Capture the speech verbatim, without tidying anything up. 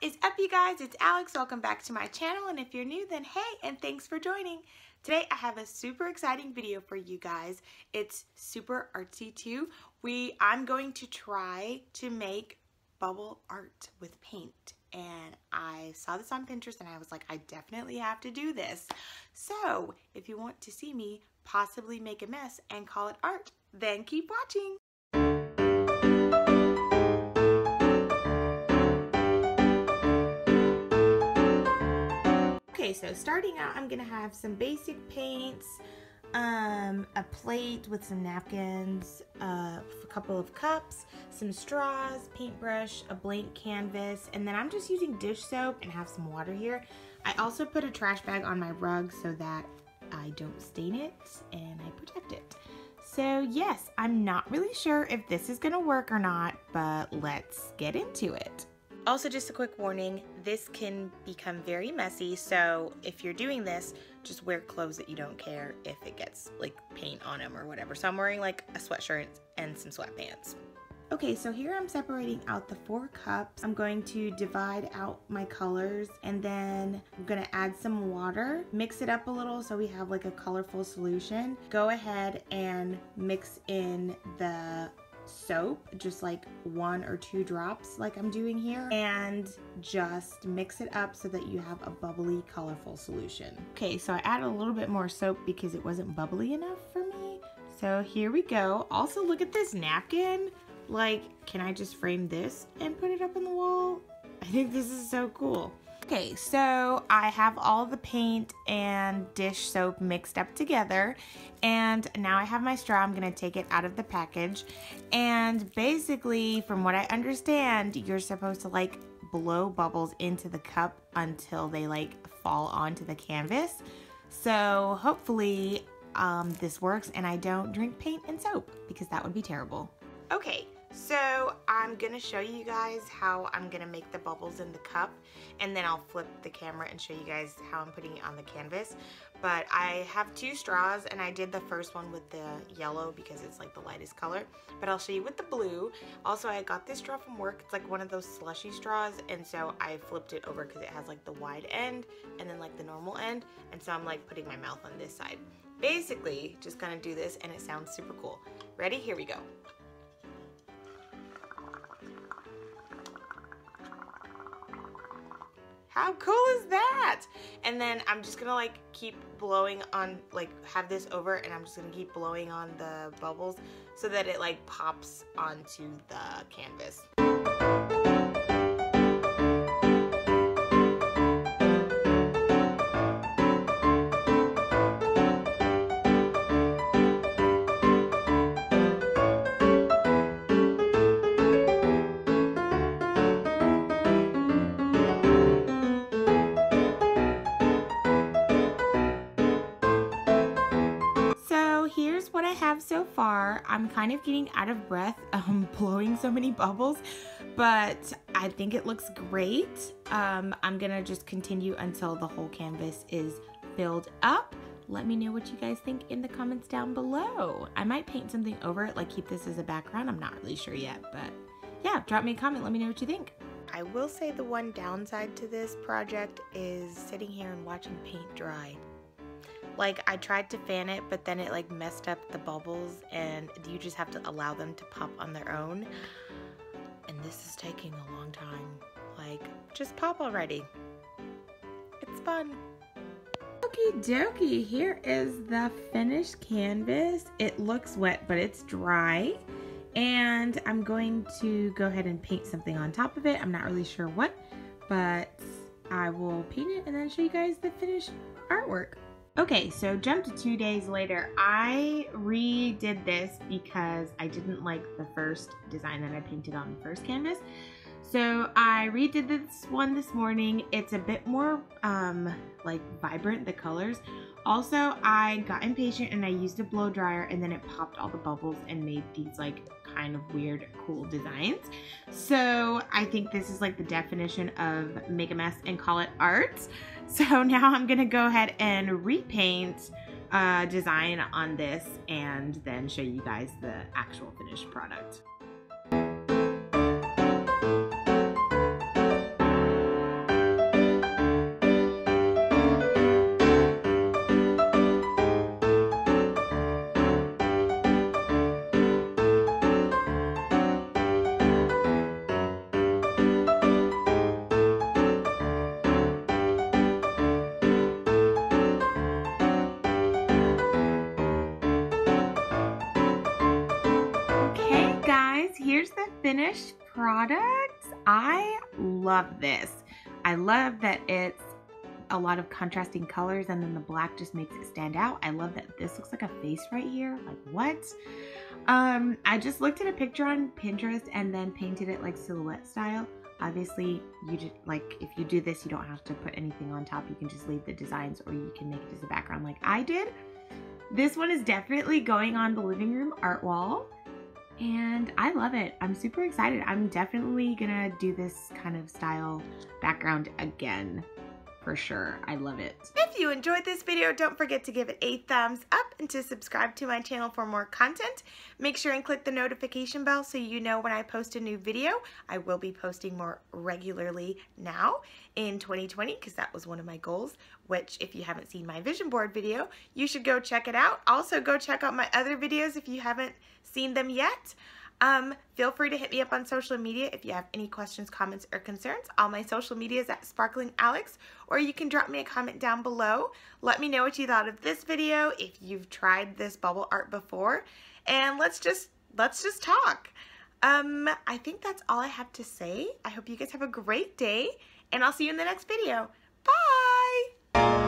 is up, you guys? It's Alex. Welcome back to my channel, and if you're new, then hey, and thanks for joining. Today I have a super exciting video for you guys. It's super artsy too. We I'm going to try to make bubble art with paint, and I saw this on Pinterest and I was like, I definitely have to do this. So if you want to see me possibly make a mess and call it art, then keep watching. Okay, so starting out, I'm gonna have some basic paints, um, a plate with some napkins, uh, a couple of cups, some straws, paintbrush, a blank canvas, and then I'm just using dish soap and have some water here. I also put a trash bag on my rug so that I don't stain it and I protect it. So yes, I'm not really sure if this is gonna work or not, but let's get into it. Also, just a quick warning, this can become very messy, so if you're doing this, just wear clothes that you don't care if it gets like paint on them or whatever. So I'm wearing like a sweatshirt and some sweatpants. Okay, so here I'm separating out the four cups. I'm going to divide out my colors, and then I'm gonna add some water, mix it up a little so we have like a colorful solution. Go ahead and mix in the soap, just like one or two drops like I'm doing here, and just mix it up so that you have a bubbly, colorful solution. Okay, so I added a little bit more soap because it wasn't bubbly enough for me. So here we go. Also, look at this napkin. Like, can I just frame this and put it up on the wall? I think this is so cool. Okay, so I have all the paint and dish soap mixed up together, and now I have my straw. I'm gonna take it out of the package, and basically, from what I understand, you're supposed to like blow bubbles into the cup until they like fall onto the canvas. So hopefully um, this works and I don't drink paint and soap, because that would be terrible. Okay. So I'm gonna show you guys how I'm gonna make the bubbles in the cup, and then I'll flip the camera and show you guys how I'm putting it on the canvas. But I have two straws, and I did the first one with the yellow because it's like the lightest color, but I'll show you with the blue. Also, I got this straw from work. It's like one of those slushy straws, and so I flipped it over because it has like the wide end and then like the normal end, and so I'm like putting my mouth on this side. Basically, just gonna do this, and it sounds super cool. Ready? Here we go. How cool is that? And then I'm just gonna like keep blowing on, like have this over, and I'm just gonna keep blowing on the bubbles so that it like pops onto the canvas. Here's what I have so far. I'm kind of getting out of breath um, blowing so many bubbles, but I think it looks great. Um, I'm gonna just continue until the whole canvas is filled up. Let me know what you guys think in the comments down below. I might paint something over it, like keep this as a background. I'm not really sure yet, but yeah, drop me a comment. Let me know what you think. I will say the one downside to this project is sitting here and watching paint dry. Like, I tried to fan it, but then it like messed up the bubbles, and you just have to allow them to pop on their own. And this is taking a long time. Like, just pop already. It's fun. Okie dokie, here is the finished canvas. It looks wet, but it's dry. And I'm going to go ahead and paint something on top of it. I'm not really sure what, but I will paint it and then show you guys the finished artwork. Okay, so jump to two days later. I redid this because I didn't like the first design that I painted on the first canvas. So I redid this one this morning. It's a bit more um, like vibrant, the colors. Also, I got impatient and I used a blow dryer, and then it popped all the bubbles and made these like kind of weird, cool designs. So I think this is like the definition of make a mess and call it art. So now I'm gonna go ahead and repaint a design on this and then show you guys the actual finished product. finished product. I love this. I love that it's a lot of contrasting colors and then the black just makes it stand out. I love that this looks like a face right here. Like what? Um, I just looked at a picture on Pinterest and then painted it like silhouette style. Obviously, you just, like if you do this, you don't have to put anything on top. You can just leave the designs or you can make it as a background like I did. This one is definitely going on the living room art wall. And I love it. I'm super excited. I'm definitely gonna do this kind of style background again. For sure. I love it. If you enjoyed this video, don't forget to give it a thumbs up and to subscribe to my channel for more content. Make sure and click the notification bell so you know when I post a new video. I will be posting more regularly now in twenty twenty because that was one of my goals, which if you haven't seen my vision board video, you should go check it out. Also, go check out my other videos if you haven't seen them yet. Um, feel free to hit me up on social media if you have any questions, comments, or concerns. All my social media is at Sparkling Alex, or you can drop me a comment down below. Let me know what you thought of this video, if you've tried this bubble art before, and let's just, let's just talk. Um, I think that's all I have to say. I hope you guys have a great day, and I'll see you in the next video. Bye!